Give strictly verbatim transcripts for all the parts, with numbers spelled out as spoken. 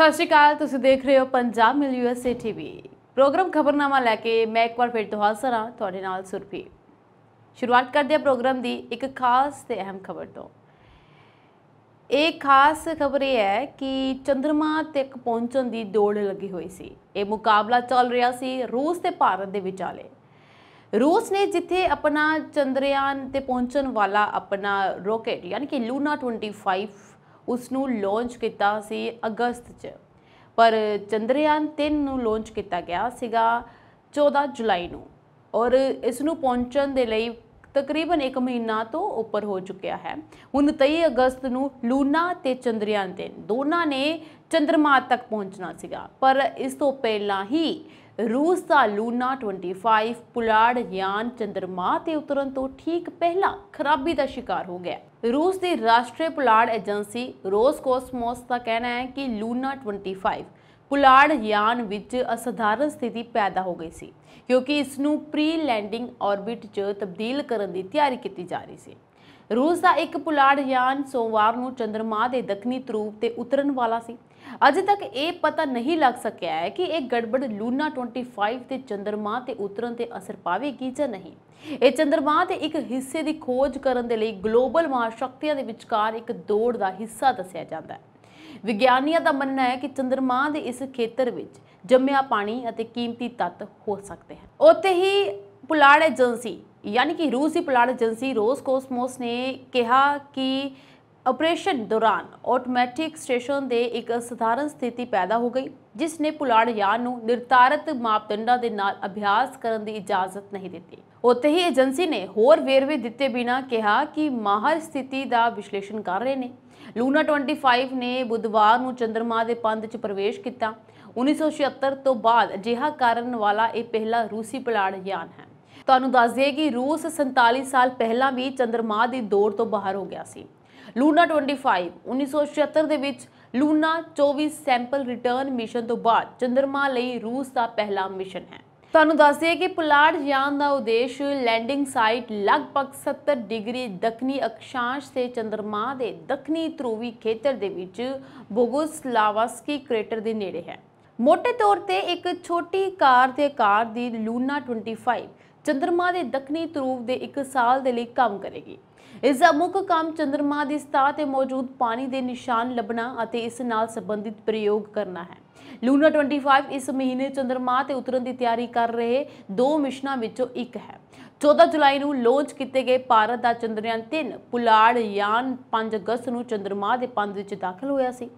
ਸਤਿ ਸ਼੍ਰੀ ਅਕਾਲ, ਤੁਸੀਂ ਦੇਖ ਰਹੇ ਹੋ Punjab Mail USA TV. Programme ਖਬਰਨਾਮਾ ਲੈ ਕੇ ਮੈਂ ਇੱਕ ਵਾਰ ਫਿਰ ਤੋਂ ਹਾਜ਼ਰ ਹਾਂ ਤੁਹਾਡੇ ਨਾਲ ਸੁਰਭੀ। ਸ਼ੁਰੂਆਤ ਕਰਦੇ ਹਾਂ ਪ੍ਰੋਗਰਾਮ ਦੀ ਇੱਕ ਖਾਸ ਤੇ ਅਹਿਮ ਖਬਰ ਤੋਂ। ਇਹ ਖਾਸ ਖਬਰ ਇਹ ਹੈ ਕਿ ਚੰਦਰਮਾ ਤੱਕ ਪਹੁੰਚਣ ਦੀ ਦੌੜ ਲੱਗੀ ਹੋਈ ਸੀ। ਇਹ ਮੁਕਾਬਲਾ ਚੱਲ ਰਿਹਾ ਸੀ ਰੂਸ ਤੇ ਭਾਰਤ ਦੇ ਵਿਚਾਲੇ। रूस ने जिथे अपना चंद्रयान ते पहुंचण वाला अपना रॉकेट यानी कि लूना ट्वेंटी फाइव उसनू लॉन्च किया सी अगस्त च, पर चंद्रयान तीन नू लॉन्च किया गया सीगा चौदह जुलाई नू और इसनू पहुंचण दे लई तकरीबन एक महीना तो ऊपर हो चुका है। हुण तेई अगस्त नू लूना ते चंद्रयान तीन दोनों ने चंद्रमा तक पहुंचना सीगा, पर इस तो पहला ही रूस का लूना ट्वेंटी फाइव पुलाड़ यान चंद्रमा ते उतरन तो ठीक पहला खराबी का शिकार हो गया। रूस की राष्ट्रीय पुलाड़ एजेंसी रोस्कोसमोस का कहना है कि लूना ट्वेंटी फाइव पुलाड़ यान विच असधारण स्थिति पैदा हो गई सी क्योंकि इसनू प्री लैंडिंग ऑर्बिट च तब्दील करने की तैयारी की जा रही सी। रूस का एक पुलाड़ यान सोमवार को चंद्रमा के दक्षिणी ध्रुव ते उतरन वाला सी। अजे तक ये पता नहीं लग सकिया है कि यह गड़बड़ लूना ट्वेंटी फाइव के चंद्रमा ते उतरन ते असर पाएगी या नहीं। ये चंद्रमा के एक हिस्से की खोज करने के लिए ग्लोबल महाशक्तियों के विचकार एक दौड़ का हिस्सा दसिया जाता है। विज्ञानियों का मानना है कि चंद्रमा के इस खेत्र में जमया पानी और कीमती तत्व हो सकते हैं। उत्ते ही पुलाड़ एजेंसी यानी कि रूस की पुलाड़ एजेंसी रोस्कोसमोस ने कहा कि ऑपरेशन दौरान ऑटोमैटिक स्टेशन दे एक साधारण स्थिति पैदा हो गई जिसने पुलाड़ यान नू निर्धारित मापदंडों के नाल अभ्यास करने की इजाजत नहीं दी। उत्ते ही एजेंसी ने होर वेरवे दिते बिना कहा कि माहर स्थिति का विश्लेषण कर रहे हैं। लूना ट्वेंटी फाइव ने बुधवार को चंद्रमा के पंध च प्रवेश किया। उन्नीस सौ छिहत्तर तो बाद अजिहा करन वाला यह पहला रूसी पुलाड़ यान है। तुहानूं दस दईए कि रूस संताली साल पहला भी चंद्रमा की दौड़ तो बाहर हो गया सी। लूना ट्वेंटी फाइव उन्नीस सौ छिहत्तर दे विच लूना चौबीस सैंपल रिटर्न मिशन तो बाद चंद्रमा लई रूस का पहला मिशन है। तुहानूं दस दईए कि पुलाड़ यान का उद्देश्य लैंडिंग साइट लगभग सत्तर डिग्री दक्षिणी अक्षांश से चंद्रमा के दक्षिणी ध्रुवी खेतर दे विच बोगुस्लावस्की क्रेटर के नेड़े है। मोटे तौर पर एक छोटी कार ते आकार दी लूना ट्वेंटी फाइव चंद्रमा के दक्षिणी ध्रुव के एक साल के लिए काम करेगी। इसका मुख्य काम चंद्रमा की सतह पर मौजूद पानी के निशान लभना और इस नाल संबंधित प्रयोग करना है। लूना ट्वेंटी फाइव इस महीने चंद्रमा से उतरन की तैयारी कर रहे दो मिशनों विचों एक है। चौदह जुलाई को लॉन्च किए गए भारत का चंद्रयान तीन पुलाड़ यान पाँच अगस्त को चंद्रमा के पंध विच दाखिल होया सी।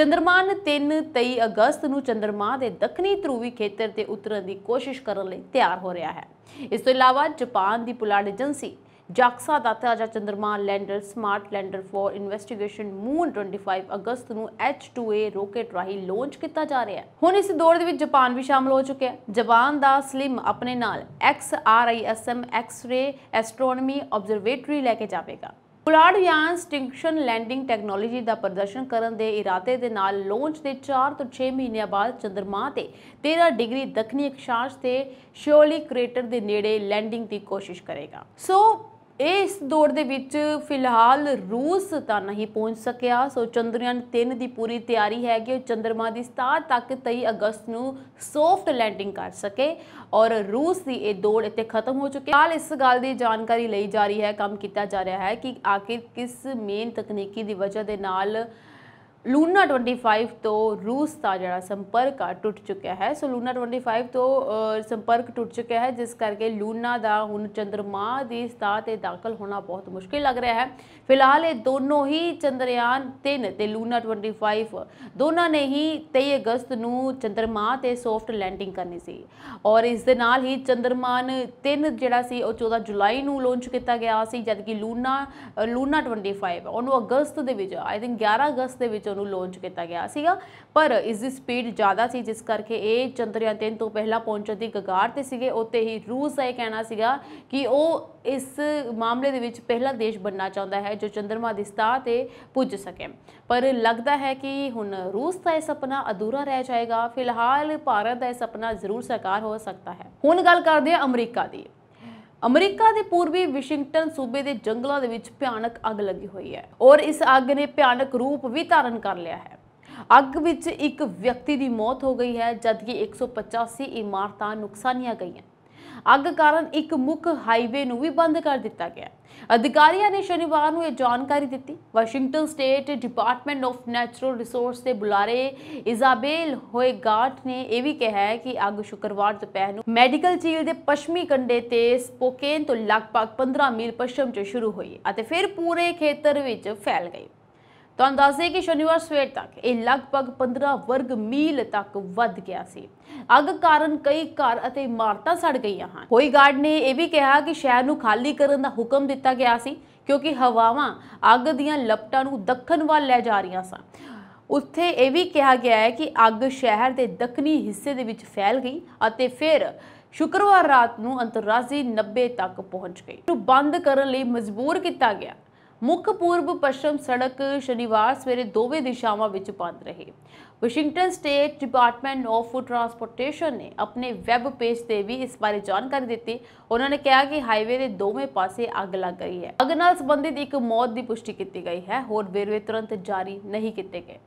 चंद्रमान तीन तेई अगस्त को चंद्रमा के दक्षिणी ध्रुवी खेत्र से उतरन की कोशिश करने लिए तैयार हो रहा है। इस तो इलावा जापान की पुलाड़ एजेंसी जाक्सा का ताजा चंद्रमा lander smart lander for investigation moon twenty five अगस्त को एच टू ए रोकेट राही लॉन्च किया जा रहा है। हुण इस दौड़ के जापान भी शामिल हो चुके हैं। जापान का स्लिम अपने नाल X R I S M X-ray astronomy observatory लैके जाएगा। पुलाड़ यान स्टिंक्शन लैंडिंग टैक्नोलॉजी का प्रदर्शन करने के इरादे के नाल लॉन्च के चार तो छे महीनों बाद चंद्रमा के तेरह डिग्री दक्षिणी अक्षांश से श्योली क्रेटर के नेड़े लैंडिंग की कोशिश करेगा। सो इस दौड़ दे विच फिलहाल रूस तां नहीं पहुँच सकिया। सो चंद्रयान तीन की पूरी तैयारी है कि चंद्रमा की सतह तक तेई अगस्त को सॉफ्ट लैंडिंग कर सके और रूस की यह दौड़ इत्थे खत्म हो चुकी है। हाल इस गल की जानकारी ली जा रही है, काम किया जा रहा है कि आखिर किस मेन तकनीकी की वजह के नाल लूना ट्वेंटी फाइव तो रूस का जोड़ा संपर्क टुट चुका है। सो लूना ट्वेंटी फाइव तो संपर्क टुट चुका है जिस करके लूना का हुण चंद्रमा की सतह पर दाखिल होना बहुत मुश्किल लग रहा है। फिलहाल ये दोनों ही चंद्रयान तीन ते लूना ट्वेंटी फाइव दोनों ने ही तेई अगस्त को चंद्रमा ते सॉफ्ट लैंडिंग करनी सी और इस दे नाल ही चंद्रमान तीन जिहड़ा सी वो चौदह जुलाई को लॉन्च किया गया सी, जबकि लूना लूना ट्वेंटी फाइव उन्होंने अगस्त दे विच आई थिंक ग्यारह अगस्त दे विच उन्होंने लॉन्च किया गया सीगा, पर इसकी स्पीड ज़्यादा सी जिस करके ये चंद्रयान तीन तो पहला पहुँचने की कगार ते सीगे। उत्ते ही रूस का यह कहना सीगा कि वो इस मामले दे विच पहला देश बनना चाहता है जो चंद्रमा की सतह पर पुज सके, पर लगता है कि हुण रूस का यह सपना अधूरा रह जाएगा। फिलहाल भारत का यह सपना जरूर साकार हो सकता है। हुण गल करदे हां अमरीका की। अमरीका के पूर्वी वाशिंगटन सूबे के जंगलों के भयानक अग लगी हुई है और इस अग ने भयानक रूप भी धारण कर लिया है। अग विच एक व्यक्ति की मौत हो गई है जबकि एक सौ पचासी इमारतां नुकसानिया गई हैं। अग कारण एक मुख्य हाईवे नूं भी बंद कर दिता गया। अधिकारियों ने शनिवार को यह जानकारी दी। Washington State Department of Natural Resource के बुलारे इजाबेल होयगार्ट ने यह भी कहा है कि अग शुक्रवार दोपहर को मेडिकल झील के पश्चिमी कंढे ते स्पोकेन तो लगभग पंद्रह मील पश्चिम च शुरू हुई और फिर पूरे खेतर विच फैल गई। तो अंदाज़ है कि शनिवार सवेर तक यह लगभग पंद्रह वर्ग मील तक वध गया सी। अग कारण कई घर अते इमारतां सड़ गईयां हन। होयगार्ड ने यह भी कहा कि शहर नूं खाली करन दा हुक्म दिता गया सी क्योंकि हवावां अग दीयां लपटां नूं दक्खन वल लै जा रहीयां सन। उत्थे यह भी कहा गया है कि अग शहर के दक्खनी हिस्से दे विच फैल गई अते फिर शुक्रवार रात नूं अंतर्राजी नब्बे तक पहुंच गई। तो बंद करन लई मजबूर किया गया। मुख्य पूर्व पश्चिम सड़क शनिवार सवेरे दोवें दिशावां विच बंद रही। Washington State Department of Transportation ने अपने वैब पेज से भी इस बारे जानकारी दी। उन्होंने कहा कि हाईवे के दोवें पासे अग लग गई है। अग नाल संबंधित एक मौत की पुष्टि की गई है। होर वेरवे तुरंत जारी नहीं किए गए।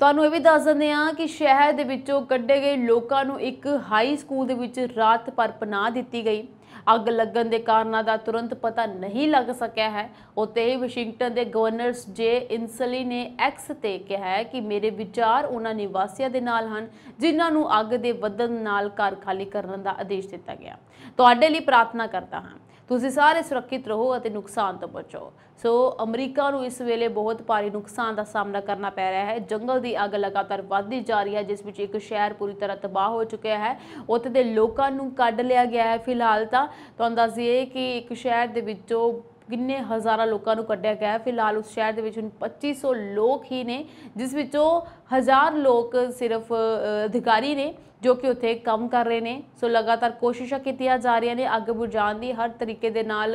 तुहानूं यह भी दस दिंदे आं कि शहर दे विचों कड्ढे गए लोकां नूं एक हाई स्कूल दे विच रात भर पनाह दिती गई। अग लगन के कारणों का तुरंत पता नहीं लग सकया है। उत्ते ही वाशिंगटन के गवर्नर जे इंसली ने एक्स ते कहा है कि मेरे विचार उन्हां निवासियों के नाल हन जिन्हां नूं अग दे वधन नाल घर खाली करने का आदेश दिता गया। तुहाडे लई प्रार्थना करता हाँ तुसीं सारे सुरक्षित रहो और नुकसान तो बचो। सो अमरीका नूं इस वेले बहुत भारी नुकसान का सामना करना पै रहा है। जंगल की अग लगातार वधदी जा रही है जिस विच एक शहर पूरी तरह तबाह हो चुका है। उत्थे दे लोकां नूं कढ लिया गया है। फिलहाल तां तुहानूं दस दईए कि एक शहर दे विचों किन्ने हज़ारां लोगों को कढ़िया गया है। फिलहाल उस शहर के पच्चीस सौ लोग ही ने जिस विचों हज़ार लोग सिर्फ अधिकारी ने जो कि उत्थे काम कर रहे हैं। सो लगातार कोशिशा की जा रही ने अग बुझाने की। हर तरीके दे नाल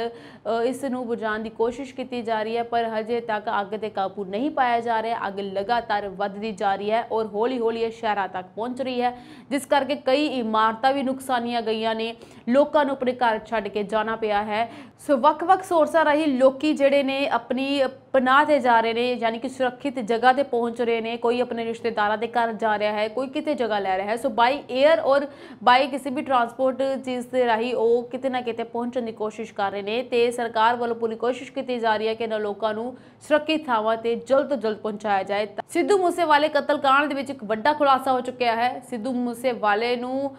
इस नूं बुझाने की कोशिश की जा रही है पर हजे तक अग ते काबू नहीं पाया जा रहा। अग लगातार वधदी जा रही है और हौली हौली शहरां तक पहुँच रही है जिस करके कई इमारतां भी नुकसानियां गईयां ने। लोगों को अपने घर छड्ड के जाना पिया है। सो वख-वख सोर्सां राही लोग जिहड़े ने अपनी पनाह ते जा रहे हैं यानी कि सुरक्षित जगह पर पहुँच रहे हैं। कोई अपने रिश्तेदारां दे घर जा रहा है कोई कितने जगह लै रहा है। सो बाई एयर और बाई किसी भी ट्रांसपोर्ट चीज़ के राही वो कितने ना कितने पहुँचने की कोशिश कर रहे हैं। तो सरकार वालों पूरी कोशिश की जा रही है कि इन्होंने लोगों को सुरक्षित थावां ते जल्द तो जल्द पहुँचाया जाए। सिद्धू मूसेवाले कतलकांड दे एक बड़ा खुलासा हो चुका है। सिद्धू मूसेवाले नूं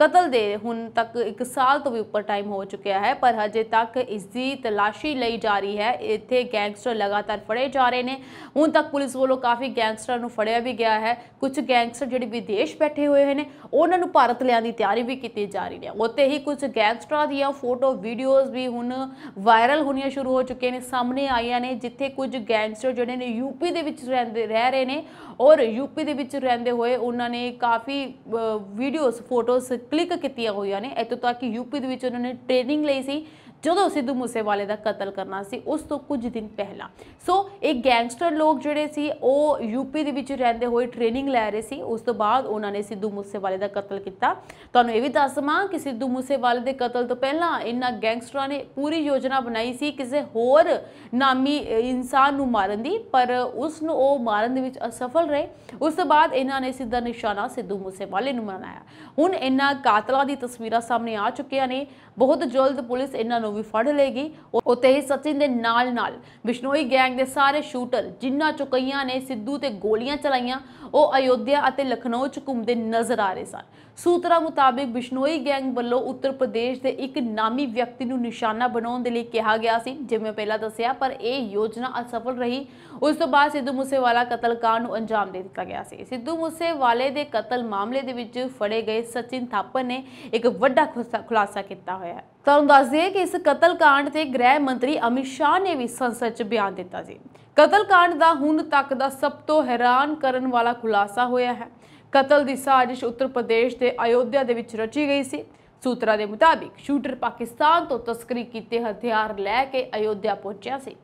कतल दे हुण तक एक साल तो भी उपर टाइम हो चुका है पर हजे तक इसकी तलाशी लई जा रही है। इत्थे गैंगस्टर लगातार फड़े जा रहे हैं। हुण तक पुलिस वालों काफ़ी गैंगस्टर फड़िया भी गया है। कुछ गैंगस्टर जिहड़े विदेश बैठे हुए हैं उन्होंने भारत लिया की तैयारी भी की जा रही है। उत्ते ही कुछ गैंगस्टर दियां फोटो वीडियोज़ भी हुण वायरल होनिया शुरू हो चुके हैं सामने आईया ने जिथे कुछ गैंगस्टर जोड़े ने यूपी के रह रहे हैं और यूपी के रेंदे हुए उन्होंने काफ़ी वीडियोज़ फोटोज़ क्लिक की हुई ने। इतों तक कि यूपी के उन्होंने ट्रेनिंग ली सी जो सिद्धू मूसेवाले का कतल करना सी उस तो कुछ दिन पहला। सो एक गैंगस्टर लोग जोड़े सी वो यूपी के रेंदे हुए ट्रेनिंग लै रहे थे। उस तो बाद उन्होंने सिद्धू मूसेवाले का कतल किया। तुहानूं यह भी दस देवां कि सिद्धू मूसेवाले के कतल तो पहला इन्हां गैंगस्टरां ने पूरी योजना बनाई सी किसी होर नामी इंसान नूं मारन दी पर उसनूं वो मारन दे विच असफल रहे। उस तो बाद इन्हां ने सीधा निशाना सिद्धू मूसेवाले नूं बनाया। हुण इन्हां कातलां दी तस्वीरां सामने आ चुकियां ने। बहुत जल्द पुलिस इन्हां भी फड़ लेगी। उत्ते ही सचिन दे नाल नाल बिश्नोई गैंग दे सारे शूटर जिन्हां चों कईयां ने सिद्धू ते गोलियां चलाईयां वो अयोध्या अते लखनऊ च घूमदे नजर आ रहे सन। सूत्रां मुताबिक बिश्नोई गैंग वल्लों उत्तर प्रदेश दे एक नामी व्यक्ति नूं निशाना बनाउण दे लई कहा गया सी जिवें पहलां दस्सिआ पर यह योजना असफल रही। उस तों बाद सिद्धू मूसेवाला कतलकांड नूं अंजाम दे दित्ता गया सी। सिद्धू मूसेवाले दे कतल मामले दे विच फड़े गए सचिन थापन ने एक वड्डा खुलासा कीता होया है। तुहानूं दस दईए कि इस कतलकांड ते गृह मंत्री अमित शाह ने भी संसद च बयान दिता सी। कतलकांड दा हुण तक दा सब तो हैरान करन वाला खुलासा होया है। कतल दी साजिश उत्तर प्रदेश के अयोध्या दे विच रची गई सी। सूत्रां दे मुताबिक शूटर पाकिस्तान तो तस्करी कीते हथियार लै के अयोध्या पहुंचा सी।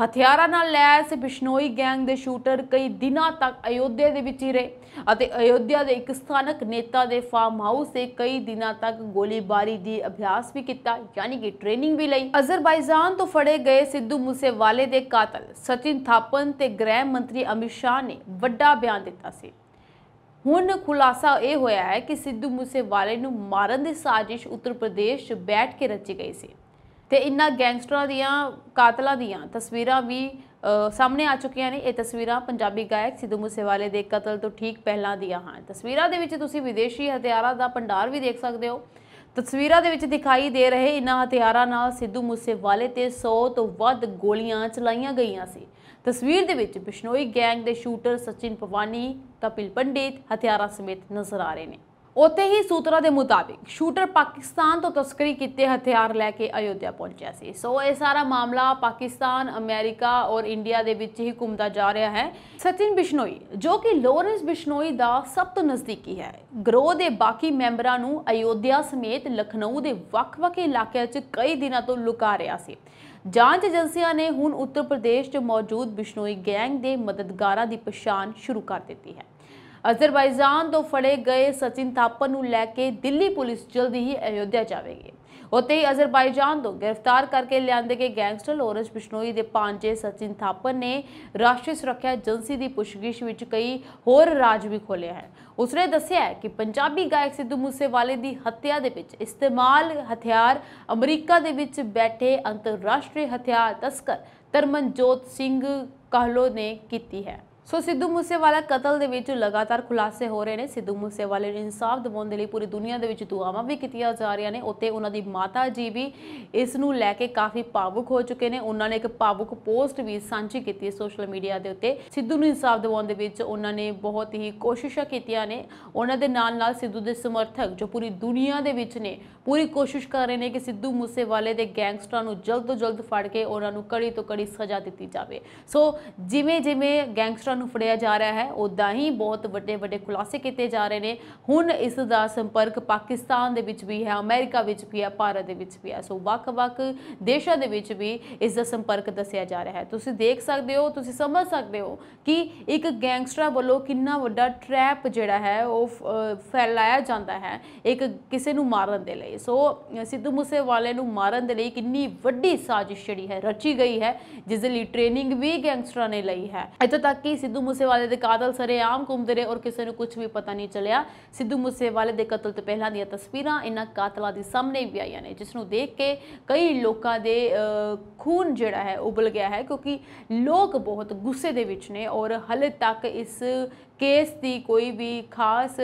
हथियारों नाल लैस बिश्नोई गैंग के शूटर कई दिनों तक अयोध्या के विच ही रहे अते अयोध्या के एक स्थानक नेता के फार्म हाउस से कई दिनों तक गोलीबारी की अभ्यास भी किया, यानी कि ट्रेनिंग भी ली। अजरबैजान तो फड़े गए सिद्धू मूसेवाले के कातल सचिन थापन ते गृह मंत्री अमित शाह ने वड्डा बयान दिता सी। हुण खुलासा यह होया है कि सिद्धू मूसेवाले नूं मारन दी साजिश उत्तर प्रदेश बैठ के रची गई सी ते इन्हां गैंगस्टरां दियां कातलां दियां तस्वीरां भी आ, सामने आ चुकियां ने। ये तस्वीरां पंजाबी गायक सिद्धू मूसेवाले दे कतल तो ठीक पहलां दियां हन। तस्वीरां दे विच तुसीं विदेशी हथियारां दा भंडार भी देख सकदे हो। तस्वीरां दे विच दिखाई दे रहे इन्हां हथियारां नाल सिद्धू मूसेवाले ते सौ तो वध गोलियां चलाईयां गईयां सी। तस्वीर दे विच बिश्नोई गैंग के शूटर सचिन पवानी कपिल पंडित हथियारां समेत नजर आ रहे हैं। उत्थे ही सूत्रां दे मुताबिक शूटर पाकिस्तान तो तस्करी कीते हथियार लैके अयोध्या पहुंचा सी। सो यह सारा मामला पाकिस्तान अमेरिका और इंडिया दे विच ही घूमता जा रहा है। सचिन बिश्नोई जो कि लॉरेंस बिश्नोई दा सब तो नज़दीकी है, ग्रोह के बाकी मैंबरां नूं अयोध्या समेत लखनऊ के वख-वख इलाकों च कई दिनों तो लुका रहा सी। जांच एजेंसियां ने हुण उत्तर प्रदेश च मौजूद बिश्नोई गैंग के मददगारां की पछाण शुरू कर दी है। अजरबैजान तो फड़े गए सचिन थापन को लैके दिल्ली पुलिस जल्द ही अयोध्या जाएगी। उत्ते ही अजरबैजान तो गिरफ्तार करके लियांदे गए गैंगस्टर लॉरेंस बिश्नोई के पांजे सचिन थापन ने राष्ट्रीय सुरक्षा एजेंसी की पुछगिछ में कई होर राज भी खोले हैं। उसने दस्या है कि पंजाबी गायक सिद्धू मूसेवाले की हत्या के पिछ इस्तेमाल हथियार अमरीका के विच बैठे अंतरराष्ट्रीय हथियार तस्कर तरमनजोत सिंह काहलो ने की है। सो सिद्धू मूसेवाला कतल दे विच लगातार खुलासे हो रहे हैं। सिद्धू मूसेवाले नूं इंसाफ दिवाउण दे लई पूरी दुनिया दे विच दुआवां भी कीतियां जा रहियां ने। उत्ते उन्हां दी माता जी भी इस नूं लैके काफ़ी भावुक हो चुके हैं। उन्होंने एक भावुक पोस्ट भी सांझी की सोशल मीडिया के उत्ते। सिद्धू नूं इंसाफ दिवाउण दे विच उन्होंने बहुत ही कोशिशां कीतियां ने। उन्हां दे नाल नाल सिद्धू दे समर्थक जो पूरी दुनिया दे विच ने पूरी कोशिश कर रहे हैं कि सिद्धू मूसेवाले दे गैंगस्टरां नूं जल्द तो जल्द फड़ के उन्हां नूं कड़ी तो कड़ी सज़ा दित्ती जावे। सो जिवें जिवें गैंगस्टर फड़िया जा रहा है उदा ही बहुत वड्डे वड्डे खुलासे किए जा रहे हैं। हुण इस दा संपर्क पाकिस्तान दे विच भी है, अमेरिका विच भी है, भारत दे विच भी है। सो वख-वख देशों दे विच भी इस दा संपर्क दस्या जा रहा है। तुसीं देख सकते हो, तुसीं समझ सकते हो कि एक गैंगस्टर वालों कितना वड्डा ट्रैप जिहड़ा है वह फैलाया जाता है एक किसी नूं मारन दे लई। सो सिद्धू मूसेवाले नूं मारन दे लई कितनी वड्डी साजिश जिहड़ी है रची गई है, जिसदे लई ट्रेनिंग भी गैंगस्टरां ने लई है। इत्थों तक कि सिद्धू मूसेवाले के कातल सरेआम घूमते रहे और किसी को कुछ भी पता नहीं चलिया। सिद्धू मूसेवाले के कतल तो पहला दी तस्वीरां इन्हां कातलां दे सामने भी आईयां ने, जिसनूं देख के कई लोगों के खून जिहड़ा है उबल गया है, क्योंकि लोग बहुत गुस्से दे विच ने और हले तक इस केस की कोई भी खास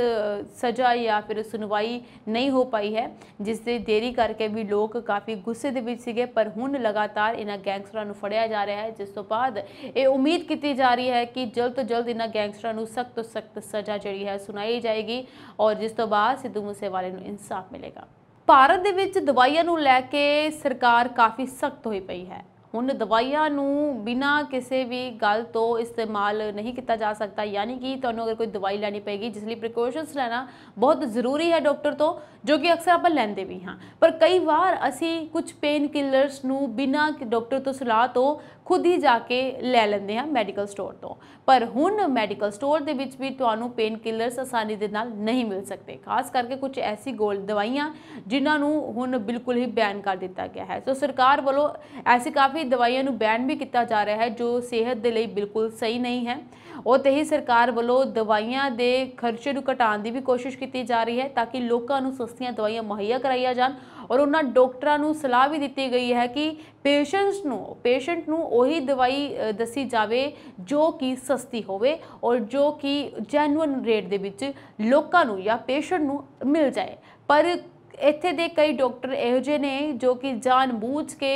सज़ा या फिर सुनवाई नहीं हो पाई है, जिससे देरी करके भी लोग काफ़ी गुस्से दे विच सीगे। पर हुण लगातार इन्हां गैंगस्टरां नूं फड़िया जा रहा है, जिस तो बाद ये उम्मीद की जा रही है कि जल्द तो जल्द इन्हां गैंगस्टरां नूं सख्त तो सख्त सज़ा जिहड़ी है सुनाई जाएगी और जिस तो बाद सिद्धू मूसेवाले नूं इंसाफ मिलेगा। भारत दे विच दवाइयां नूं लैके सरकार काफ़ी सख्त होई पई है। हुण दवाइयां नूं बिना किसी भी गल तो इस्तेमाल नहीं किया जा सकता, यानी कि तुहानूं अगर कोई दवाई लैनी पेगी जिस लिए प्रिकॉशनस लेना बहुत ज़रूरी है डॉक्टर तो, जो कि अक्सर आप लैंदे भी हाँ। पर कई बार असी कुछ पेन किलर्स नूं बिना डॉक्टर तो सलाह तो खुद ही जाके लै लैंदे हैं मैडिकल स्टोर तो। पर हुण मैडिकल स्टोर दे विच भी तुहानूं पेन किलर्स आसानी दे नाल नहीं मिल सकते, खास करके कुछ ऐसी गोल दवाइयां जिन्हां नूं हुण बिल्कुल ही बैन कर दिता गया है। सो सरकार वालों ऐसी काफ़ी दवाइयां नूं बैन भी किया जा रहा है जो सेहत के लिए बिल्कुल सही नहीं है। उत्ते ही सरकार वालों दवाइयां दे खर्चे नूं घटाने की भी कोशिश की जा रही है, ताकि लोगों नूं सस्तियां दवाइयां मुहैया कराई जान। और उन्हां डॉक्टरां नूं सलाह भी दी गई है कि पेशेंट्स नूं पेशेंट नूं ओही दवाई दसी जावे जो कि सस्ती होवे और जो कि जैनुअन रेट दे विच लोकां नूं या पेशेंट नूं मिल जाए। पर इत्थे दे कई डॉक्टर इहो जिहे ने जो कि जानबूझ के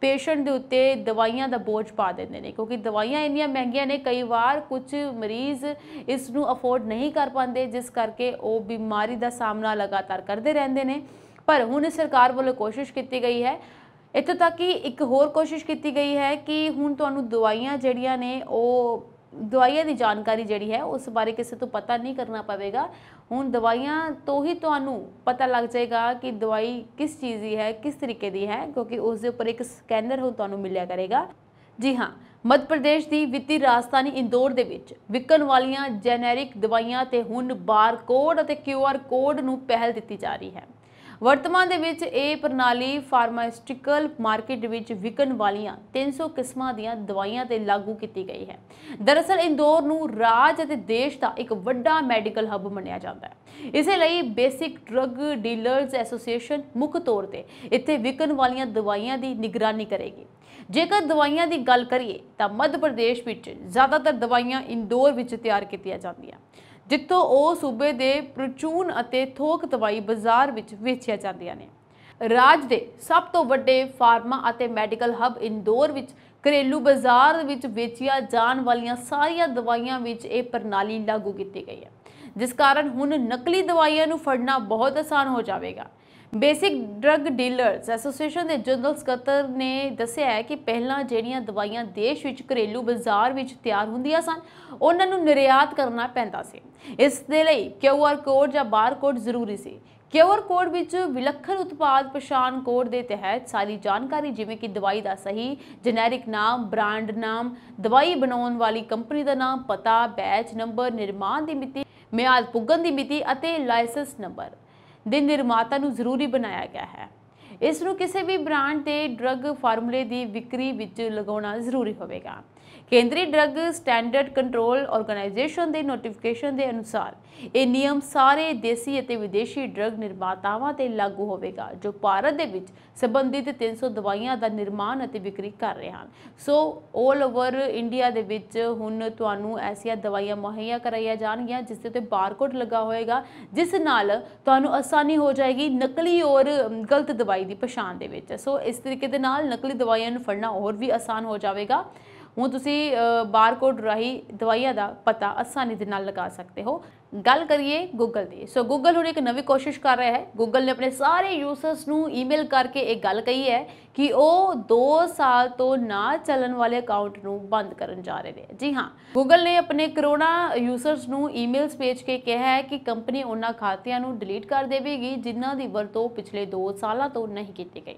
पेशेंट के उत्ते दवाइयां दा बोझ पा देंदे ने, क्योंकि दवाइयां इन्नियां महंगियां ने कई बार कुछ मरीज़ इस नूं अफोर्ड नहीं कर पाते, जिस करके वो बीमारी का सामना लगातार करते रहंदे ने। पर हुण सरकार वालों कोशिश की गई है, इत्थों तक कि एक होर कोशिश की गई है कि हुण तुहानूं दवाइयां जिहड़ियां ने वो दवाइयां की जानकारी जिहड़ी है उस बारे किसी तो पता नहीं करना पवेगा। हुण दवाइयां तो ही तुहानूं पता लग जाएगा कि दवाई किस चीज़ की है, किस तरीके की है, क्योंकि उसके उपर एक स्कैनर हुण तुहानूं मिलिया करेगा। जी हाँ, मध्य प्रदेश की वित्तीय राजधानी इंदौर दे विच विकण वालियां जैनरिक दवाइयां ते हुण बार कोड अते क्यू आर कोड नूं पहल दी जा रही है। वर्तमान दे विच इह प्रणाली फार्मास्यूटिकल मार्केट विच विकण वालियां तीन सौ किस्मां दीयां दवाइयां ते लागू की गई है। दरअसल इंदौर नूं राज अते देश दा इक वड्डा मैडिकल हब मन्निया जांदा है। इसे लई बेसिक ड्रग डीलर्स एसोसिएशन मुख्य तौर ते इत्थे विकण वालियां दवाइयां दी निगरानी करेगी। जेकर दवाइयां दी गल करिए तां मध्य प्रदेश विच ज़्यादातर दवाइयां इंदौर विच तैयार कीतियां जांदियां, जितों वह सूबे के प्रचून अते थोक दवाई बाजार विच वेचिया जांदियां ने। राज दे सब तो वड्डे फार्मा अते मैडिकल हब इंदौर विच घरेलू बाजार विच वेचिया जाण वालियां सारियां दवाइयां विच यह प्रणाली लागू की गई है, जिस कारण हुण नकली दवाइयां नूं फड़ना बहुत आसान हो जाएगा। बेसिक ड्रग डीलर्स एसोसीएशन के जनरल सकत्तर ने दस्सिया है कि पहला जिहड़ियां दवाइयां देश विच घरेलू बाजार विच तैयार हुंदियां सन, उहनां नूं निर्यात करना पैंदा सी। इस दे लई क्यू आर कोड जां बार कोड जरूरी सी। क्यू आर कोड विच विलक्खण उत्पाद पछाण कोड के तहत सारी जानकारी जिवें कि दवाई का सही जैनरिक नाम, ब्रांड नाम, दवाई बनाने वाली कंपनी का नाम, पता, बैच नंबर, निर्माण की मिति, म्याद पुगन की मिति अते लाइसेंस नंबर दे निर्माता नूं जरूरी बनाया गया है। इस नूं किसी भी ब्रांड के ड्रग फार्मूले की विक्री विच लगाना जरूरी होगा। केंद्रीय ड्रग स्टैंडर्ड कंट्रोल ऑर्गेनाइजेशन के नोटिफिकेशन के अनुसार ये नियम सारे देसी और विदेशी ड्रग निर्मातावां ते लागू होगा जो भारत के संबंधित तीन सौ दवाइयां का निर्माण और बिक्री कर रहे हैं। सो ऑल ओवर इंडिया के विच हुण तुहानूं ऐसियां दवाइयां मुहैया कराइया जाणगियां जिसके उत्ते बारकोड लगा होएगा, जिस नाल तुहानूं आसानी हो जाएगी नकली और गलत दवाई की पछाण दे विच। सो इस तरीके दे नाल नकली दवाइयां नूं फड़ना होर भी आसान हो जाएगा। हुण तुसी बारकोड राही दवाइयां का पता आसानी दे नाल लगा सकते हो। गल करिए गूगल की। सो गूगल हुण एक नवी कोशिश कर रहा है। गूगल ने अपने सारे यूजर्स नूं ईमेल करके एक गल कही है कि वह दो साल तो ना चलन वाले अकाउंट नूं बंद करन जा रहे हैं। जी हाँ, गूगल ने अपने करोड़ा यूजर्स नूं ईमेल्स भेज के कहा है कि कंपनी उन्हां खातियां नूं डिलीट कर देगी जिन्हां दी वरतों पिछले दो साल तो नहीं की गई।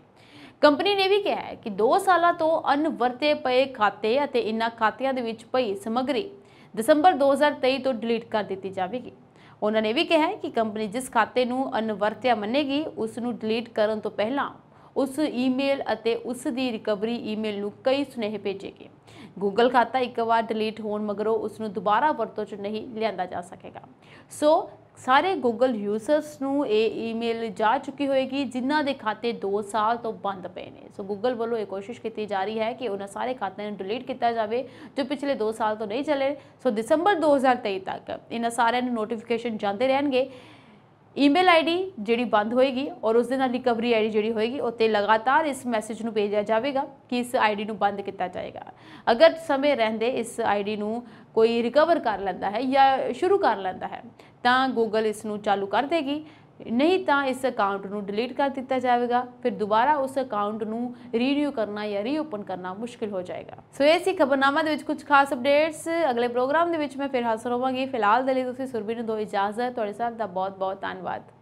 कंपनी ने भी कहा है कि दो साल तो अनवरते पे खाते अते इन्हां खातियां दे विच पई समग्री दिसंबर दो हज़ार तेई तो डिलीट कर दी जाएगी। उन्होंने भी कहा है कि कंपनी जिस खाते नूं अनवरत्या मनेगी उसनूं डिलीट करन तो पहला उस ईमेल अते उस दी रिकवरी ईमेल नूं कई सुनेहे भेजेगी। गूगल खाता एक बार डिलीट होण मगरों उसनूं दोबारा वरतों च नहीं लियांदा जा सकेगा। सो सारे गूगल यूजर्स नूं ईमेल जा चुकी होएगी जिन्हां दे खाते दो साल तो बंद पे ने। सो गूगल वालों ये कोशिश की जा रही है कि उन्हां सारे खातों नूं डिलीट किया जाए जो पिछले दो साल तो नहीं चले। सो दिसंबर दो हज़ार तेई तक इन्हां सारे नोटिफिकेशन जाते रहेंगे। ईमेल आई डी जी बंद होएगी और उस रिकवरी आई डी जी होएगी उत्ते लगातार इस मैसेज को भेजा जाएगा कि इस आई डी को बंद किया जाएगा। अगर समय रहते इस आई डी को कोई रिकवर कर लेंदा है या शुरू कर लेंदा है तो गूगल इस चालू कर देगी, नहीं तो इस अकाउंट को डिलीट कर दिता जाएगा। फिर दोबारा उस अकाउंट को रीन्यू करना या रीओपन करना मुश्किल हो जाएगा। सो so, इसी खबरनामा के कुछ खास अपडेट्स अगले प्रोग्राम के मैं फिर हाजिर होवांगी। फिलहाल दे लई तुसीं सुरबी नूं दो इजाजत। तुहाडे साथ दा बहुत बहुत धन्नवाद।